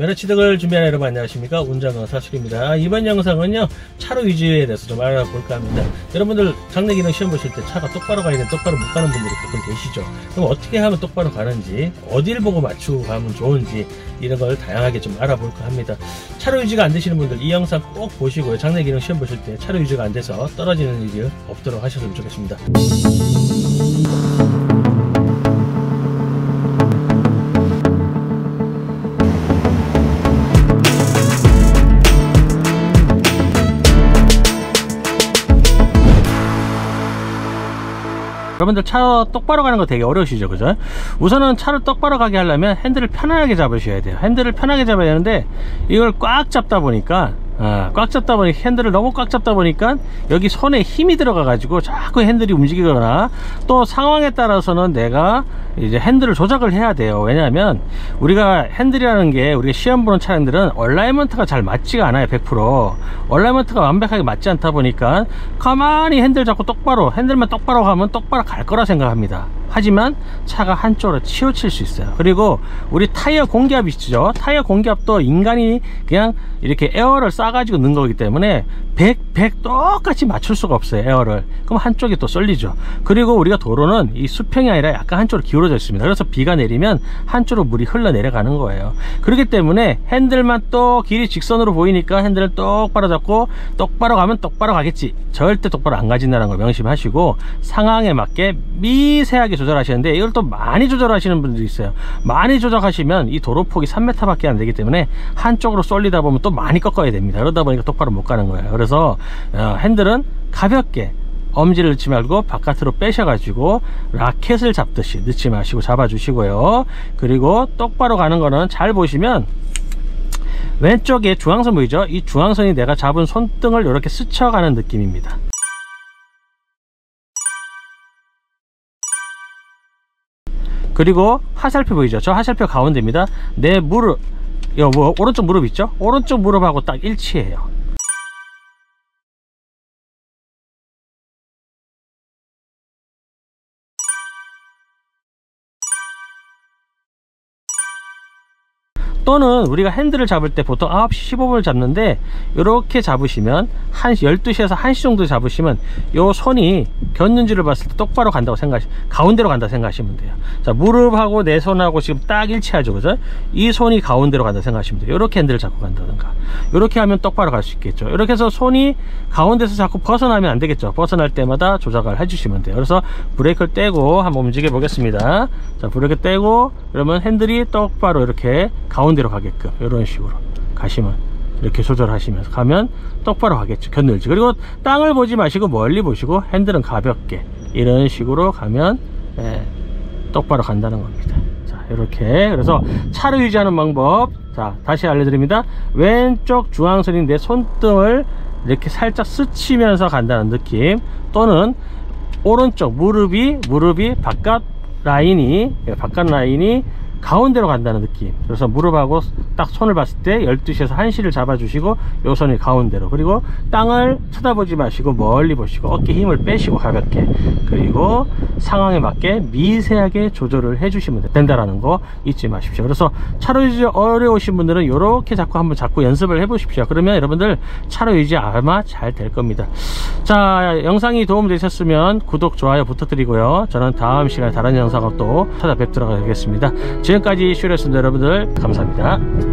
면허취득을 준비하는 여러분 안녕하십니까, 운전강사수기입니다. 이번 영상은요 차로 위주에 대해서 좀 알아볼까 합니다. 여러분들 장례기능 시험 보실 때 차가 똑바로 가있는 똑바로 못 가는 분들이 가끔 계시죠. 그럼 어떻게 하면 똑바로 가는지, 어디를 보고 맞추고 가면 좋은지 이런 걸 다양하게 좀 알아볼까 합니다. 차로 유지가 안 되시는 분들 이 영상 꼭 보시고요, 장례기능 시험 보실 때 차로 유지가 안 돼서 떨어지는 일이 없도록 하셨으면 좋겠습니다. 여러분들 차 똑바로 가는 거 되게 어려우시죠, 그죠? 우선은 차를 똑바로 가게 하려면 핸들을 편하게 잡으셔야 돼요. 핸들을 편하게 잡아야 되는데 이걸 꽉 잡다 보니까 핸들을 너무 꽉 잡다 보니까 여기 손에 힘이 들어가 가지고 자꾸 핸들이 움직이거나, 또 상황에 따라서는 내가 이제 핸들을 조작을 해야 돼요. 왜냐하면 우리가 핸들이라는 게, 우리가 시험 보는 차량들은 얼라이먼트가 잘 맞지가 않아요. 100% 얼라이먼트가 완벽하게 맞지 않다 보니까 가만히 핸들 잡고 똑바로, 핸들만 똑바로 가면 똑바로 갈 거라 생각합니다. 하지만 차가 한쪽으로 치우칠 수 있어요. 그리고 우리 타이어 공기압 있죠. 타이어 공기압도 인간이 그냥 이렇게 에어를 싸가지고 넣은 거기 때문에 100 똑같이 맞출 수가 없어요, 에어를. 그럼 한쪽이 또 쏠리죠. 그리고 우리가 도로는 이 수평이 아니라 약간 한쪽으로 기울어져 있습니다. 그래서 비가 내리면 한쪽으로 물이 흘러 내려가는 거예요. 그렇기 때문에 핸들만 또 길이 직선으로 보이니까 핸들을 똑바로 잡고, 똑바로 가면 똑바로 가겠지, 절대 똑바로 안 가진다는 걸 명심하시고 상황에 맞게 미세하게 조절하시는데, 이걸 또 많이 조절하시는 분들이 있어요. 많이 조절하시면 이 도로폭이 3m 밖에 안 되기 때문에 한쪽으로 쏠리다 보면 또 많이 꺾어야 됩니다. 그러다 보니까 똑바로 못 가는 거예요. 그래서 핸들은 가볍게 엄지를 넣지 말고 바깥으로 빼셔가지고 라켓을 잡듯이 넣지 마시고 잡아주시고요. 그리고 똑바로 가는 거는 잘 보시면 왼쪽에 중앙선 보이죠? 이 중앙선이 내가 잡은 손등을 이렇게 스쳐가는 느낌입니다. 그리고 화살표 보이죠? 저 화살표 가운데입니다. 내 무릎, 오른쪽 무릎 있죠? 오른쪽 무릎하고 딱 일치해요. 또는 우리가 핸들을 잡을 때 보통 9시 15분을 잡는데, 이렇게 잡으시면 12시에서 1시 정도 잡으시면 요 손이 겼는지를 봤을 때 똑바로 간다고 생각하시면, 가운데로 간다 생각하시면 돼요. 자, 무릎하고 내 손하고 지금 딱 일치하죠, 그죠? 이 손이 가운데로 간다 생각하시면 돼요. 이렇게 핸들을 잡고 간다든가, 이렇게 하면 똑바로 갈 수 있겠죠. 이렇게 해서 손이 가운데서 자꾸 벗어나면 안 되겠죠. 벗어날 때마다 조작을 해주시면 돼요. 그래서 브레이크를 떼고 한번 움직여 보겠습니다. 자, 브레이크 떼고, 그러면 핸들이 똑바로 이렇게 가운데 가게끔 이런 식으로 가시면, 이렇게 조절하시면서 가면 똑바로 가겠죠, 곁늘지. 그리고 땅을 보지 마시고 멀리 보시고 핸들은 가볍게 이런 식으로 가면 똑바로 간다는 겁니다. 자, 이렇게. 그래서 차를 유지하는 방법, 자 다시 알려드립니다. 왼쪽 중앙선인 내 손등을 이렇게 살짝 스치면서 간다는 느낌, 또는 오른쪽 무릎이 바깥 라인이 가운데로 간다는 느낌. 그래서 무릎하고 딱 손을 봤을 때 12시에서 1시를 잡아주시고 요 손이 가운데로, 그리고 땅을 쳐다보지 마시고 멀리 보시고 어깨 힘을 빼시고 가볍게, 그리고 상황에 맞게 미세하게 조절을 해주시면 된다라는 거 잊지 마십시오. 그래서 차로 유지 어려우신 분들은 이렇게 자꾸 한번 자꾸 연습을 해보십시오. 그러면 여러분들 차로 유지 아마 잘 될 겁니다. 자, 영상이 도움되셨으면 구독, 좋아요 부탁드리고요. 저는 다음 시간에 다른 영상으로 또 찾아뵙도록 하겠습니다. 지금까지 슈레스입니다. 여러분들 감사합니다.